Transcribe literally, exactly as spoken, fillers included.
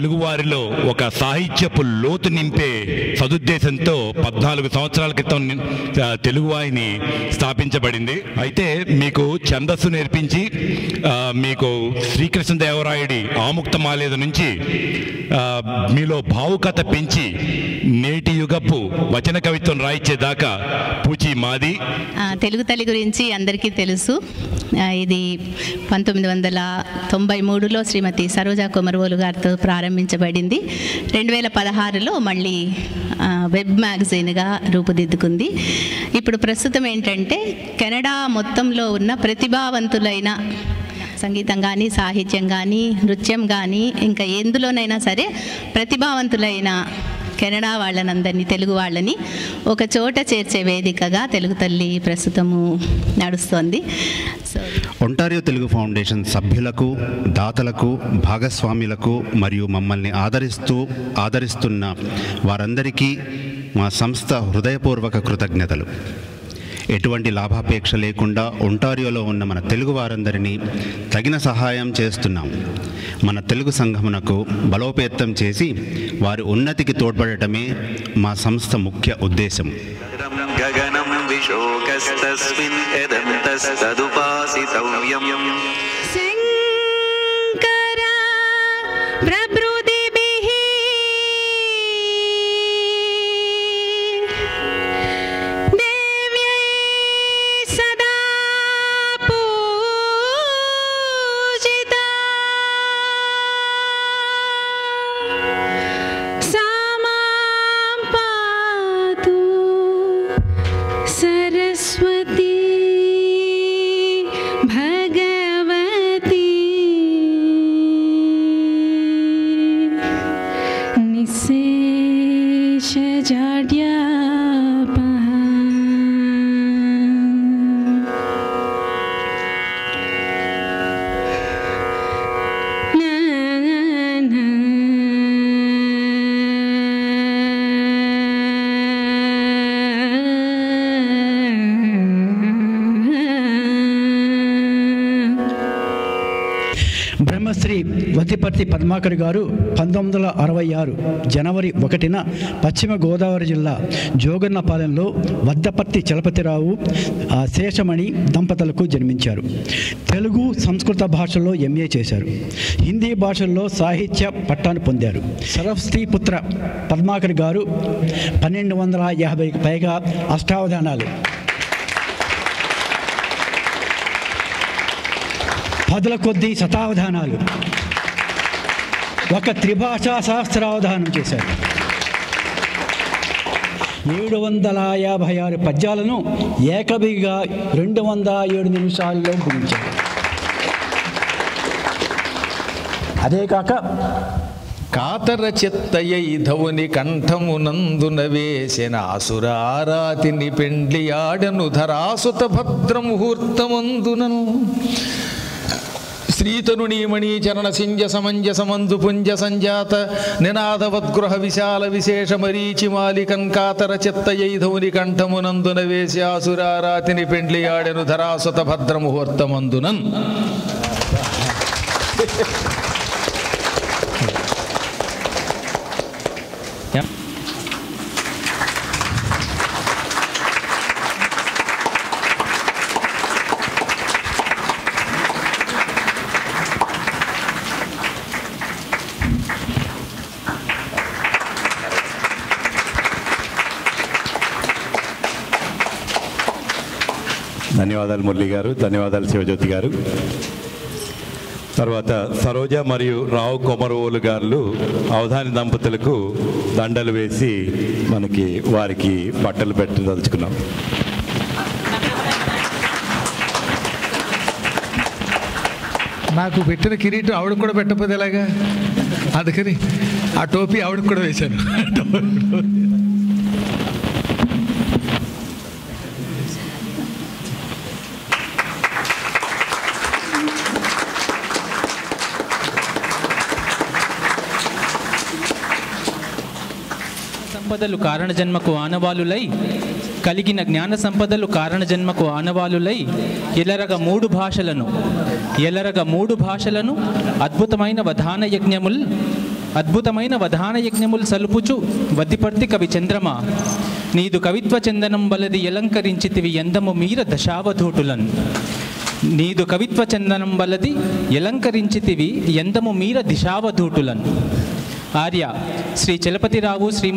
తెలుగువారిలో ఒక సాహిత్యపు లోతు నింపే సదుద్దేశంతో పద్నాలుగు సంవత్సరాల క్రితం తెలుగువాయిని స్థాపించబడింది. అయితే మీకు ఛందస్సు నేర్పించి మీకు శ్రీకృష్ణదేవరాయుడి ఆముక్తమాలేద నుంచి మీలో భావుకత పెంచి నేటి యుగపు వచన కవిత్వం రాయించేదాకా పూచి మాది. తెలుగు తల్లి గురించి అందరికీ తెలుసు. ఇది పంతొమ్మిది వందల తొంభై మూడులో శ్రీమతి సరోజా కొమరవోలు గారితో ప్రారంభించబడింది. రెండు వేల పదహారులో మళ్ళీ వెబ్ మ్యాగజైన్గా రూపుదిద్దుకుంది. ఇప్పుడు ప్రస్తుతం ఏంటంటే కెనడా మొత్తంలో ఉన్న ప్రతిభావంతులైన సంగీతం కానీ సాహిత్యం కానీ నృత్యం కానీ ఇంకా ఎందులోనైనా సరే ప్రతిభావంతులైన కెనడా వాళ్ళనందరినీ తెలుగు వాళ్ళని ఒక చోట చేర్చే వేదికగా తెలుగు తల్లి ప్రస్తుతము నడుస్తోంది. ఒంటారియో తెలుగు ఫౌండేషన్ సభ్యులకు, దాతలకు, భాగస్వాములకు మరియు మమ్మల్ని ఆదరిస్తూ ఆదరిస్తున్న వారందరికీ మా సంస్థ హృదయపూర్వక కృతజ్ఞతలు. ఎటువంటి లాభాపేక్ష లేకుండా ఒంటారియోలో ఉన్న మన తెలుగు వారందరినీ తగిన సహాయం చేస్తున్నాం. మన తెలుగు సంఘమునకు బలోపేతం చేసి వారి ఉన్నతికి తోడ్పడటమే మా సంస్థ ముఖ్య ఉద్దేశం. వద్దిపర్తి పద్మాకర్ గారు పంతొమ్మిది వందల అరవై ఆరు జనవరి ఒకటిన పశ్చిమ గోదావరి జిల్లా జోగన్నపాలెంలో వద్దిపర్తి చలపతి రావూ, శేషమణి దంపతులకు జన్మించారు. తెలుగు సంస్కృత భాషల్లో ఎంఏ చేశారు. హిందీ భాషల్లో సాహిత్య పట్టాను పొందారు. సరస్వతి పుత్ర పద్మాకర్ గారు పన్నెండు వందల యాభైకి పైగా అష్టావధానాలు, పదుల కొద్దీ శతావధానాలు, ఒక త్రిభాషా శాస్త్రావధానం చేశారు. ఏడు వందల యాభై ఆరు పద్యాలను ఏకబిగా రెండు వందల ఏడు నిమిషాల్లో గుణించారు. అదేకాక కాతర చిత్తయ్యై ధవుని కంఠమునందున వేసిన అసురారాతిని పెండ్లి ఆడను ధరాసుత భద్రముహూర్తమందునను శ్రీతనుని మణిచరణ సింజ సమంజసమందు పుంజ సంజాత నినాదవద్గృహ విశాల విశేష మరీచిమాలి కంకాతర చిత్తయైధౌని కంఠమునందున వేసి ఆసురారాతిని పెండ్లి ఆడెను ధరాసుత భద్రముహూర్తమందునన్. ధన్యవాదాలు మురళి గారు, ధన్యవాదాలు శివజ్యోతి గారు. తర్వాత సరోజా మర్యూ రావు కొమరవోలు గారు అవధాని దంపతులకు దండలు వేసి మనకి వారికి పట్టలు పెట్టదలుచుకున్నాం. నాకు పెట్టిన కిరీటం ఆవిడ కూడా పెట్టకపోతే ఎలాగా, అందుకని ఆ టోపీ ఆవిడకు కూడా వేశాను. సంపదలు కారణ జన్మకు ఆనవాలులై కలిగిన జ్ఞాన సంపదలు కారణ జన్మకు ఆనవాలులై ఎలరగ మూడు భాషలను ఎలరగ మూడు భాషలను అద్భుతమైన వధాన యజ్ఞముల్ అద్భుతమైన వధాన యజ్ఞములు సల్పుచు వద్దిపర్తి కవి చంద్రమ నీదు కవిత్వ చందనం వలది ఎలంకరించితివి ఎందము మీర దశావధూటులన్ నీదు కవిత్వ చందనం వలది ఎలంకరించితివి ఎందము మీర దిశావధూటులన్ ఆర్య శ్రీ చలపతి రావు శ్రీ